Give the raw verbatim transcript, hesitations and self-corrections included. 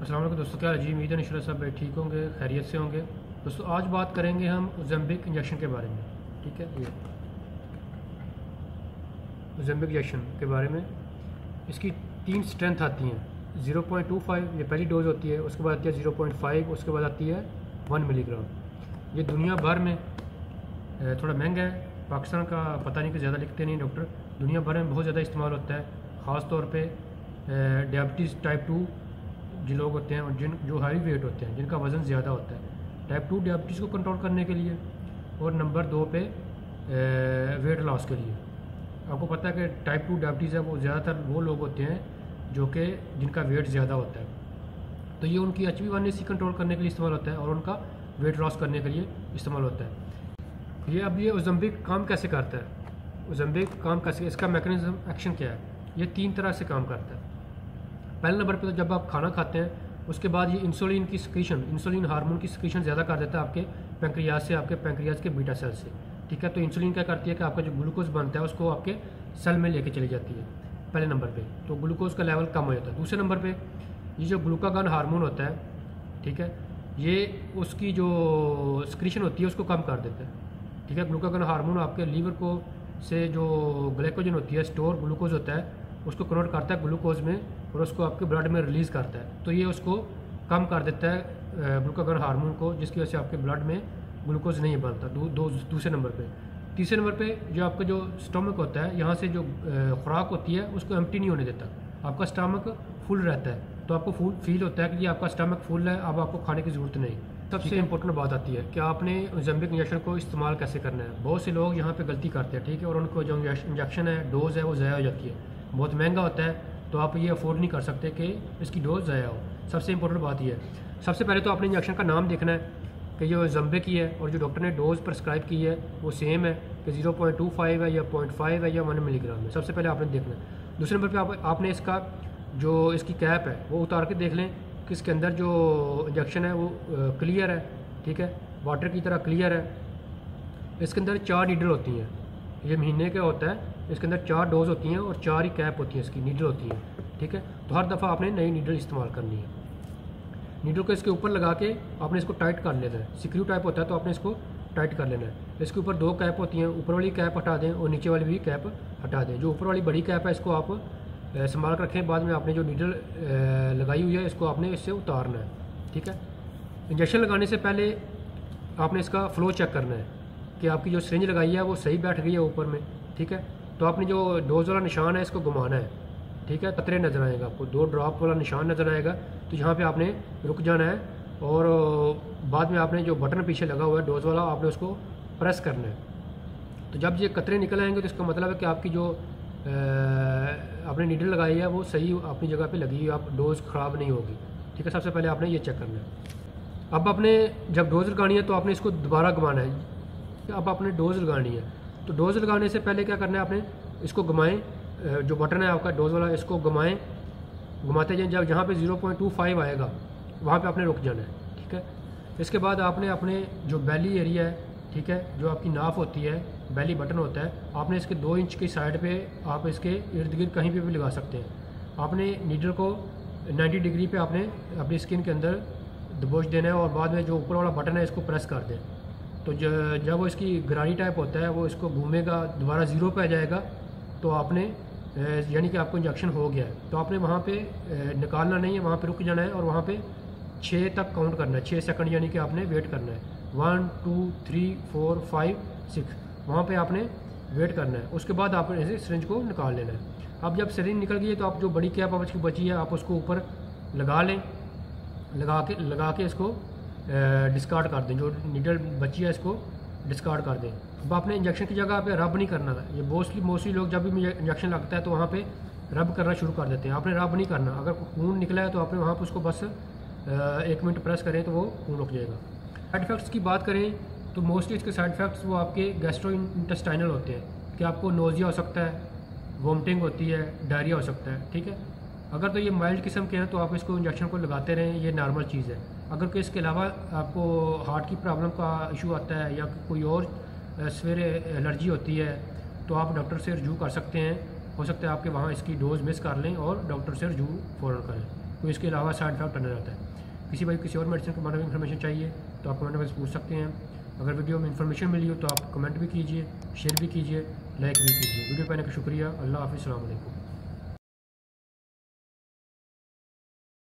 अस्सलाम वालेकुम दोस्तों, क्या जी उम्मीद है इंशाल्लाह सब ठीक होंगे, खैरियत से होंगे। दोस्तों आज बात करेंगे हम ओजेम्पिक इंजेक्शन के बारे में, ठीक है। ये ओजेम्पिक इंजेक्शन के बारे में इसकी तीन स्ट्रेंथ आती हैं। ज़ीरो पॉइंट टू फाइव ये पहली डोज होती है, उसके बाद आती है ज़ीरो पॉइंट फाइव, उसके बाद आती है वन मिलीग्राम। ये दुनिया भर में थोड़ा महंगा है, पाकिस्तान का पता नहीं कि ज़्यादा लिखते नहीं डॉक्टर, दुनिया भर में बहुत ज़्यादा इस्तेमाल होता है, ख़ास तौर पे डायबिटीज़ टाइप टू जो लोग होते हैं और जिन जो हैवी वेट होते हैं, जिनका वज़न ज़्यादा होता है, टाइप टू डायबिटीज़ को कंट्रोल करने के लिए। और नंबर दो पे वेट लॉस के लिए। आपको पता है कि टाइप टू डायबिटीज़ है वो ज़्यादातर वो लोग होते हैं जो कि जिनका वेट ज़्यादा होता है, तो ये उनकी H B one A C control करने के लिए इस्तेमाल होता है और उनका वेट लॉस करने के लिए इस्तेमाल होता है। ये अब ये ओजेम्पिक काम कैसे करता है, ओजेम्पिक काम कैसे, इसका मैकेनिज्म एक्शन क्या है। ये तीन तरह से काम करता है। पहले नंबर पे तो जब आप खाना खाते हैं, उसके बाद ये इंसुलिन की सिक्रीशन, इंसुलिन हार्मोन की सिक्रीशन ज़्यादा कर देता है आपके पैंक्रियाज से, आपके पैंक्रियाज के बीटा सेल से, ठीक है। तो इंसुलिन क्या करती है कि आपका जो ग्लूकोज बनता है उसको आपके सेल में लेके चली जाती है, पहले नंबर पे, तो ग्लूकोज का लेवल कम हो जाता है। दूसरे नंबर पर ये जो ग्लूकागन हार्मोन होता है, ठीक है, ये उसकी जो सिक्रीशन होती है उसको कम कर देता है, ठीक है। ग्लूकागन हार्मोन आपके लीवर को से जो ग्लाइकोजन होती है, स्टोर ग्लूकोज होता है, उसको कन्वर्ट करता है ग्लूकोज में और उसको आपके ब्लड में रिलीज़ करता है, तो ये उसको कम कर देता है ग्लूकागन हार्मोन को, जिसकी वजह से आपके ब्लड में ग्लूकोज नहीं बनता। दो, दो दूसरे नंबर पे। तीसरे नंबर पे जो आपका जो स्टमक होता है, यहाँ से जो खुराक होती है उसको एम्प्टी नहीं होने देता, आपका स्टमक फुल रहता है, तो आपको फुल फील होता है कि ये आपका स्टमक फुल है, अब आपको खाने की ज़रूरत नहीं। सबसे इंपॉर्टेंट बात आती है कि आपने ओजेम्पिक इंजेक्शन को इस्तेमाल कैसे करना है। बहुत से लोग यहाँ पे गलती करते हैं, ठीक है, और उनको जो इंजेक्शन है, डोज है, वो ज़ाया हो जाती है, बहुत महंगा होता है, तो आप ये अफोर्ड नहीं कर सकते कि इसकी डोज ज़ाया हो। सबसे इंपॉर्टेंट बात यह है, सबसे पहले तो आपने इंजेक्शन का नाम देखना है कि ये ओजेम्पिक की है और जो डॉक्टर ने डोज प्रिस्क्राइब की है वो सेम है कि जीरो पॉइंट टू फाइव है या पॉइंट फाइव है या वन मिलीग्राम है, सबसे पहले आपने देखना है। दूसरे नंबर पर आप, आपने इसका जो इसकी कैप है वो उतार के देख लें कि इसके अंदर जो इंजेक्शन है वो क्लियर है, ठीक है, वाटर की तरह क्लियर है। इसके अंदर चार नीडल होती हैं, ये महीने का होता है, इसके अंदर चार डोज होती हैं और चार ही कैप होती है, इसकी नीडल होती है, ठीक है। तो हर दफ़ा आपने नई नीडल इस्तेमाल करनी है, नीडल को इसके ऊपर लगा के आपने इसको टाइट कर लेना है, सिक्रू टाइप होता है तो आपने इसको टाइट कर लेना है। इसके ऊपर दो कैप होती हैं, ऊपर वाली कैप हटा दें और नीचे वाली भी कैप हटा दें। जो ऊपर वाली बड़ी कैप है इसको आप संभाल कर रखें, बाद में आपने जो नीडल लगाई हुई है इसको आपने इससे उतारना है, ठीक है। इंजेक्शन लगाने से पहले आपने इसका फ़्लो चेक करना है कि आपकी जो सिरिंज लगाई है वो सही बैठ गई है ऊपर में, ठीक है। तो आपने जो डोज वाला निशान है इसको घुमाना है, ठीक है, कतरे नज़र आएगा आपको, दो ड्रॉप वाला निशान नज़र आएगा, तो यहाँ पे आपने रुक जाना है और बाद में आपने जो बटन पीछे लगा हुआ है डोज वाला, आपने उसको प्रेस करना है। तो जब ये कतरे निकल आएंगे तो इसका मतलब है कि आपकी जो आपने नीडल लगाई है वो सही अपनी जगह पे लगी हुई, आप डोज ख़राब नहीं होगी, ठीक है। सबसे पहले आपने ये चेक करना है। अब आपने जब डोज लगानी है तो आपने इसको दोबारा घुमाना है, अब आपने डोज लगानी है, तो डोज लगाने से पहले क्या करना है, आपने इसको घुमाएं, जो बटन है आपका डोज वाला इसको घुमाएं, घुमाते जाएँ, जब जहाँ पर ज़ीरो पॉइंट टू फाइव आएगा वहाँ पर आपने रुक जाना है, ठीक है। इसके बाद आपने अपने जो बेली एरिया है, ठीक है, जो आपकी नाफ होती है, बेली बटन होता है, आपने इसके दो इंच की साइड पे, आप इसके इर्द गिर्द कहीं पे भी लगा सकते हैं। आपने नीडल को नब्बे डिग्री पे आपने अपनी स्किन के अंदर दबोच देना है और बाद में जो ऊपर वाला बटन है इसको प्रेस कर दें, तो जब वो इसकी गरारी टाइप होता है वो इसको घूमेगा, दोबारा ज़ीरो पे आ जाएगा, तो आपने यानी कि आपको इंजेक्शन हो गया है। तो आपने वहाँ पर निकालना नहीं है, वहाँ पर रुक जाना है और वहाँ पर छः तक काउंट करना है, छः सेकंड, यानी कि आपने वेट करना है, one two three four five six, वहाँ पे आपने वेट करना है। उसके बाद आपने इसे सिरिंज को निकाल लेना है। अब जब सिरिंज निकल गई है तो आप जो बड़ी कैप आपकी बची है आप उसको ऊपर लगा लें, लगा के लगा के इसको डिस्कार्ड कर दें, जो नीडल बची है इसको डिस्कार्ड कर दें। अब आपने इंजेक्शन की जगह पे रब नहीं करना है, ये मोस्टली मोस्टली लोग जब भी इंजेक्शन लगता है तो वहाँ पर रब करना शुरू कर देते हैं, आपने रब नहीं करना। अगर खून निकला है तो आपने वहाँ पर उसको बस एक मिनट प्रेस करें तो वो खून रुक जाएगा। साइड इफ़ेक्ट्स की बात करें तो मोस्टली इसके साइड इफ़ेक्ट्स वो आपके गैस्ट्रो इंटेस्टाइनल होते हैं कि आपको नोज़िया हो सकता है, वोमिटिंग होती है, डायरिया हो सकता है, ठीक है। अगर तो ये माइल्ड किस्म के हैं तो आप इसको इंजेक्शन को लगाते रहें, ये नॉर्मल चीज़ है। अगर कोई इसके अलावा आपको हार्ट की प्रॉब्लम का इशू आता है या कोई और सवेरे एलर्जी होती है तो आप डॉक्टर से रजू कर सकते हैं, हो सकता है आपके वहाँ इसकी डोज मिस कर लें और डॉक्टर से रजू फ़ौरन करें। तो इसके अलावा साइड इफेक्ट अंदर आता है। किसी भाई किसी और मेडिसिन के बारे में इन्फॉर्मेशन चाहिए तो आप कमेंट में पूछ सकते हैं। अगर वीडियो में इन्फॉर्मेशन मिली हो तो आप कमेंट भी कीजिए, शेयर भी कीजिए, लाइक भी कीजिए। वीडियो पाने का शुक्रिया। अल्लाह हाफ़िज़, अस्सलाम वालेकुम।